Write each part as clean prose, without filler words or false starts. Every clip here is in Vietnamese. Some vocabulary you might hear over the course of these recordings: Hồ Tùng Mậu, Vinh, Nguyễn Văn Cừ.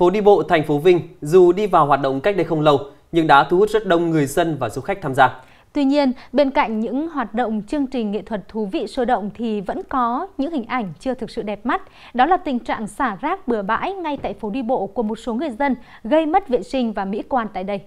Phố đi bộ thành phố Vinh dù đi vào hoạt động cách đây không lâu nhưng đã thu hút rất đông người dân và du khách tham gia. Tuy nhiên, bên cạnh những hoạt động chương trình nghệ thuật thú vị sôi động thì vẫn có những hình ảnh chưa thực sự đẹp mắt. Đó là tình trạng xả rác bừa bãi ngay tại phố đi bộ của một số người dân, gây mất vệ sinh và mỹ quan tại đây.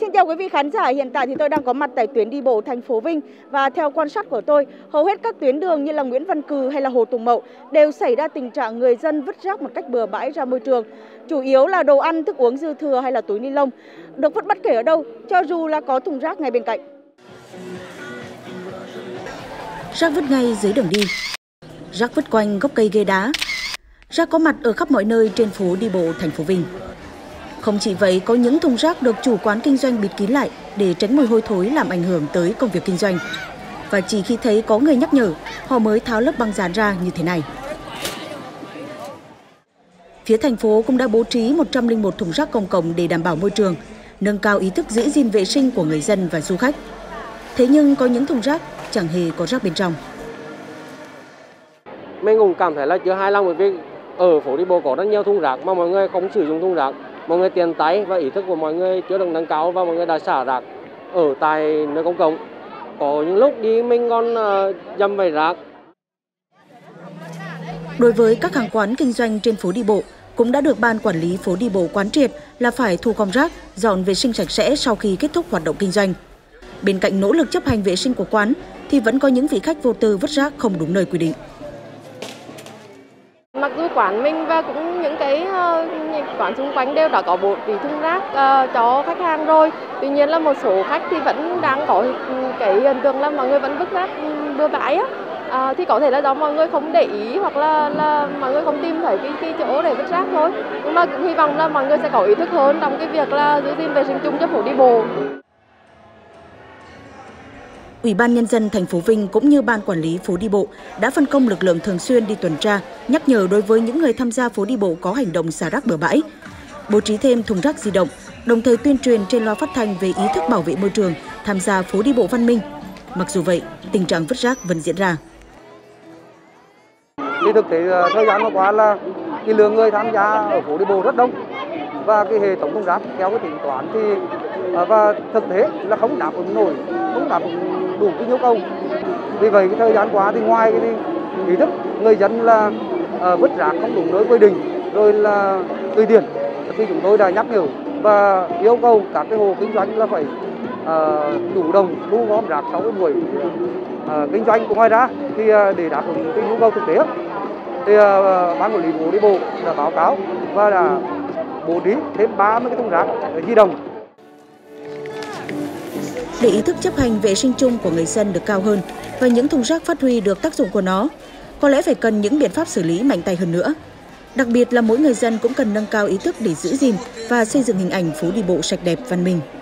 Xin chào quý vị khán giả, hiện tại thì tôi đang có mặt tại tuyến đi bộ thành phố Vinh và theo quan sát của tôi, hầu hết các tuyến đường như là Nguyễn Văn Cừ hay là Hồ Tùng Mậu đều xảy ra tình trạng người dân vứt rác một cách bừa bãi ra môi trường. Chủ yếu là đồ ăn, thức uống dư thừa hay là túi ni lông, được vứt bất kể ở đâu, cho dù là có thùng rác ngay bên cạnh. Rác vứt ngay dưới đường đi, rác vứt quanh gốc cây ghế đá, rác có mặt ở khắp mọi nơi trên phố đi bộ thành phố Vinh. Không chỉ vậy, có những thùng rác được chủ quán kinh doanh bịt kín lại để tránh mùi hôi thối làm ảnh hưởng tới công việc kinh doanh. Và chỉ khi thấy có người nhắc nhở, họ mới tháo lớp băng dán ra như thế này. Phía thành phố cũng đã bố trí 101 thùng rác công cộng để đảm bảo môi trường, nâng cao ý thức giữ gìn vệ sinh của người dân và du khách. Thế nhưng có những thùng rác chẳng hề có rác bên trong. Mình cũng cảm thấy là chưa hài lòng bởi vì ở phố đi bộ có rất nhiều thùng rác mà mọi người không sử dụng thùng rác. Mọi người tiện tay và ý thức của mọi người chưa được nâng cao và mọi người đã xả rác ở tại nơi công cộng. Có những lúc đi mình còn dầm vẩy rác. Đối với các hàng quán kinh doanh trên phố đi bộ, cũng đã được ban quản lý phố đi bộ quán triệt là phải thu gom rác, dọn vệ sinh sạch sẽ sau khi kết thúc hoạt động kinh doanh. Bên cạnh nỗ lực chấp hành vệ sinh của quán thì vẫn có những vị khách vô tư vứt rác không đúng nơi quy định. Mặc dù quán mình và cũng những cái quán xung quanh đều đã có bố trí thùng rác cho khách hàng rồi, tuy nhiên là một số khách thì vẫn đang có cái hiện tượng là mọi người vẫn vứt rác bừa bãi á, thì có thể là đó mọi người không để ý hoặc là mọi người không tìm thấy cái chỗ để vứt rác thôi. Nhưng mà cũng hy vọng là mọi người sẽ có ý thức hơn trong cái việc là giữ gìn vệ sinh chung cho phố đi bộ. Ủy ban Nhân dân thành phố Vinh cũng như ban quản lý phố đi bộ đã phân công lực lượng thường xuyên đi tuần tra, nhắc nhở đối với những người tham gia phố đi bộ có hành động xả rác bừa bãi, bố trí thêm thùng rác di động, đồng thời tuyên truyền trên loa phát thanh về ý thức bảo vệ môi trường, tham gia phố đi bộ văn minh. Mặc dù vậy, tình trạng vứt rác vẫn diễn ra. Thì thực tế thời gian vừa qua là cái lượng người tham gia ở phố đi bộ rất đông và cái hệ thống thùng rác theo cái tính toán thì và thực tế là không đáp ứng nổi, không đáp ứng đủ cái nhu cầu. Vì vậy cái thời gian qua thì ngoài cái ý thức người dân là vứt rác không đúng nơi quy định rồi là tùy tiện thì chúng tôi đã nhắc nhở và yêu cầu các cái hộ kinh doanh là phải chủ động thu gom rác sau cái buổi kinh doanh. Ngoài ra thì để đáp ứng cái nhu cầu thực tế thì ban quản lý phố đi bộ đã báo cáo và đã bố trí thêm 30 cái thùng rác di động. Để ý thức chấp hành vệ sinh chung của người dân được cao hơn và những thùng rác phát huy được tác dụng của nó, có lẽ phải cần những biện pháp xử lý mạnh tay hơn nữa. Đặc biệt là mỗi người dân cũng cần nâng cao ý thức để giữ gìn và xây dựng hình ảnh phố đi bộ sạch đẹp văn minh.